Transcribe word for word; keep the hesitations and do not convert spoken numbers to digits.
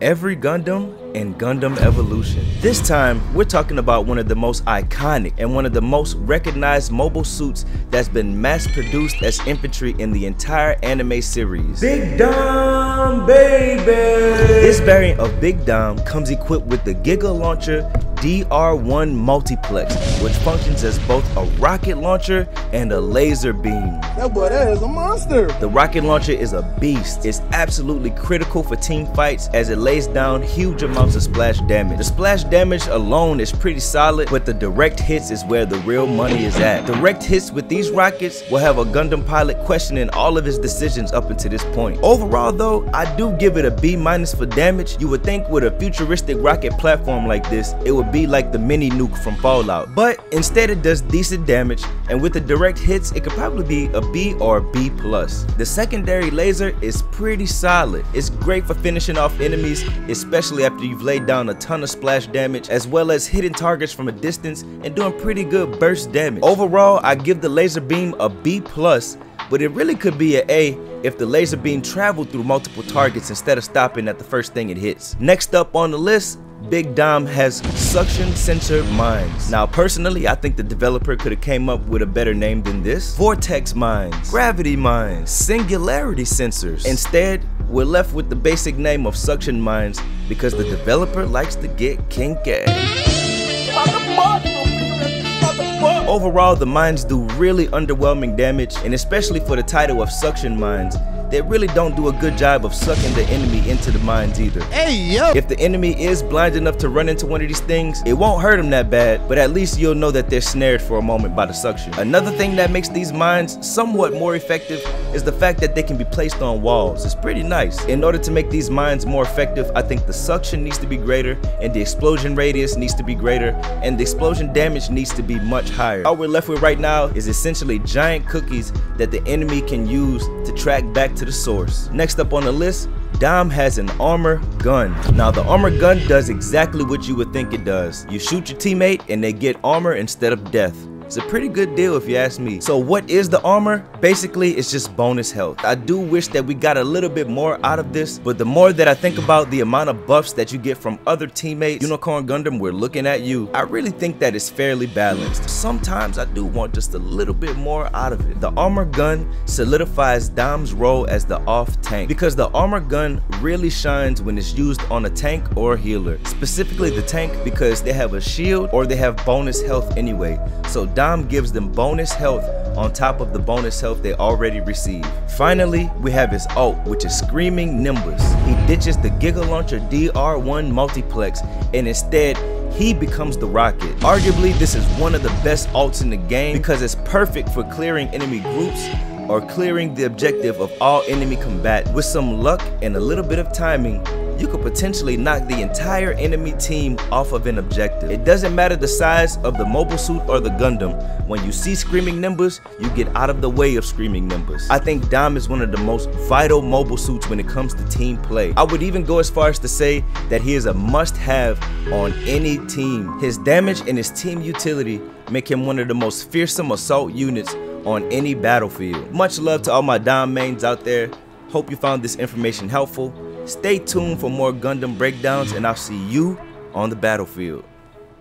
every Gundam and Gundam Evolution. This time, we're talking about one of the most iconic and one of the most recognized mobile suits that's been mass-produced as infantry in the entire anime series. Big Dom, baby! This variant of Big Dom comes equipped with the Giga Launcher D R one Multiplex, which functions as both a rocket launcher and a laser beam. That boy, that is a monster! The rocket launcher is a beast. It's absolutely critical for team fights as it lays down huge amounts of splash damage. The splash damage alone is pretty solid, but the direct hits is where the real money is at. Direct hits with these rockets will have a Gundam pilot questioning all of his decisions up until this point. Overall though, I do give it a B minus for damage. You would think with a futuristic rocket platform like this, it would be like the mini nuke from Fallout, but instead it does decent damage, and with the direct hits it could probably be a B or a B plus. The secondary laser is pretty solid. It's great for finishing off enemies, especially after you've laid down a ton of splash damage, as well as hitting targets from a distance and doing pretty good burst damage. Overall, I give the laser beam a B plus, but it really could be an A if the laser beam traveled through multiple targets instead of stopping at the first thing it hits. Next up on the list, Big Dom has Suction Mines. Now personally, I think the developer could have came up with a better name than this. Vortex Mines, Gravity Mines, Singularity Sensors. Instead, we're left with the basic name of Suction Mines because the developer likes to get kinky. Overall, the mines do really underwhelming damage, and especially for the title of Suction Mines, they really don't do a good job of sucking the enemy into the mines either. Hey, yo! If the enemy is blind enough to run into one of these things, it won't hurt them that bad, but at least you'll know that they're snared for a moment by the suction. Another thing that makes these mines somewhat more effective is the fact that they can be placed on walls. It's pretty nice. In order to make these mines more effective, I think the suction needs to be greater, and the explosion radius needs to be greater, and the explosion damage needs to be much higher. All we're left with right now is essentially giant cookies that the enemy can use to track back to the source. Next up on the list, Dom has an armor gun. Now the armor gun does exactly what you would think it does. You shoot your teammate and they get armor instead of death. It's a pretty good deal if you ask me. So what is the armor? Basically, it's just bonus health. I do wish that we got a little bit more out of this, but the more that I think about the amount of buffs that you get from other teammates, Unicorn Gundam, we're looking at you, I really think that it's fairly balanced. Sometimes I do want just a little bit more out of it. The armor gun solidifies Dom's role as the off tank because the armor gun really shines when it's used on a tank or a healer. Specifically the tank, because they have a shield or they have bonus health anyway. So Dom gives them bonus health on top of the bonus health they already received. Finally, we have his ult, which is Screaming Nimbus. He ditches the Giga Launcher D R one Multiplex, and instead, he becomes the rocket. Arguably, this is one of the best ults in the game because it's perfect for clearing enemy groups or clearing the objective of all enemy combat. With some luck and a little bit of timing, you could potentially knock the entire enemy team off of an objective. It doesn't matter the size of the mobile suit or the Gundam. When you see Screaming Nimbus, you get out of the way of Screaming Nimbus. I think Dom is one of the most vital mobile suits when it comes to team play. I would even go as far as to say that he is a must-have on any team. His damage and his team utility make him one of the most fearsome assault units on any battlefield. Much love to all my Dom mains out there. Hope you found this information helpful. Stay tuned for more Gundam breakdowns, and I'll see you on the battlefield.